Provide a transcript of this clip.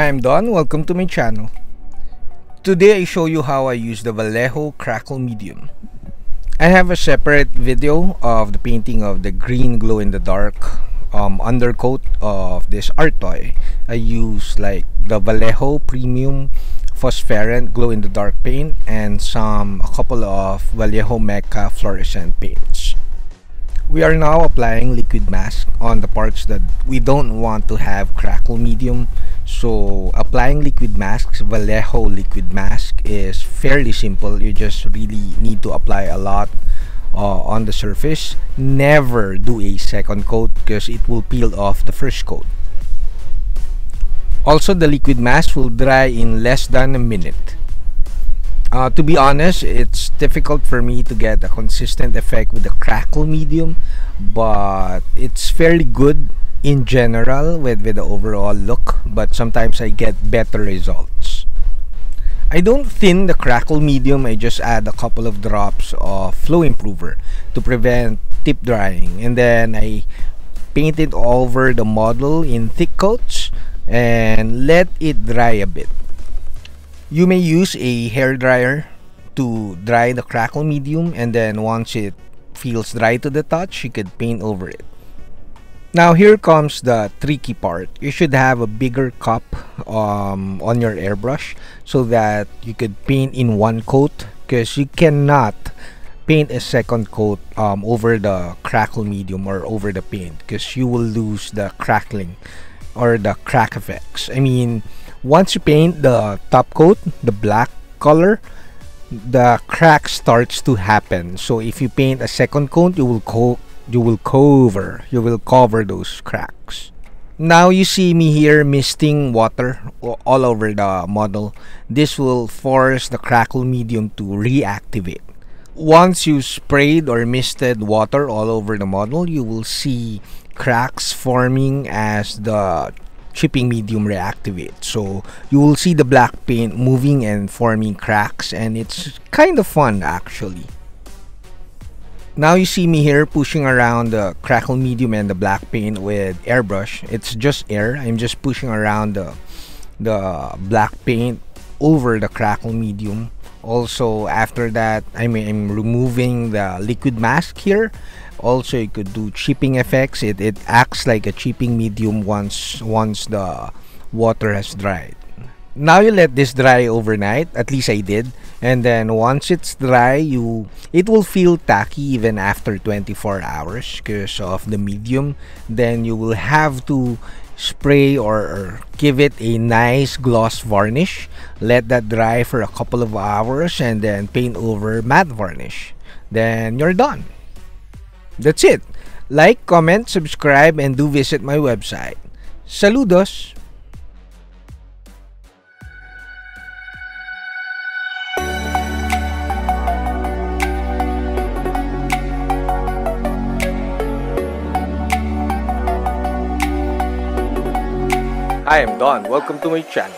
Hi, I'm Don. Welcome to my channel. Today I show you how I use the Vallejo Crackle Medium. I have a separate video of the painting of the green glow in the dark undercoat of this art toy. I use like the Vallejo Premium Phosphorant glow in the dark paint and a couple of Vallejo Mecha fluorescent paints. We are now applying liquid mask on the parts that we don't want to have crackle medium. So applying liquid masks, Vallejo liquid mask, is fairly simple. You just really need to apply a lot on the surface. Never do a second coat because it will peel off the first coat. Also, the liquid mask will dry in less than a minute. To be honest, it's difficult for me to get a consistent effect with the crackle medium, but it's fairly good in general with the overall look, but sometimes I get better results. I don't thin the crackle medium, I just add a couple of drops of flow improver to prevent tip drying, and then I paint it over the model in thick coats and let it dry a bit. You may use a hair dryer to dry the crackle medium, and then once it feels dry to the touch, you could paint over it. Now here comes the tricky part. You should have a bigger cup on your airbrush so that you could paint in one coat, because you cannot paint a second coat over the crackle medium or over the paint, because you will lose the crackling or the crack effects. I mean, once you paint the top coat, the black color, the crack starts to happen. So if you paint a second coat, you will cover those cracks. Now you see me here misting water all over the model. This will force the crackle medium to reactivate. Once you sprayed or misted water all over the model, you will see cracks forming as the chipping medium reactivate, so you will see the black paint moving and forming cracks, and it's kind of fun actually. Now you see me here pushing around the crackle medium and the black paint with airbrush. It's just air. I'm just pushing around the black paint over the crackle medium. Also, after that, I'm removing the liquid mask here. Also, you could do chipping effects. It acts like a chipping medium once the water has dried. Now you let this dry overnight, at least I did, and then once it's dry, it will feel tacky even after 24 hours because of the medium. Then you will have to spray or give it a nice gloss varnish. Let that dry for a couple of hours and then paint over matte varnish. Then you're done. That's it. Like, comment, subscribe, and do visit my website. Saludos! I am Don. Welcome to my channel.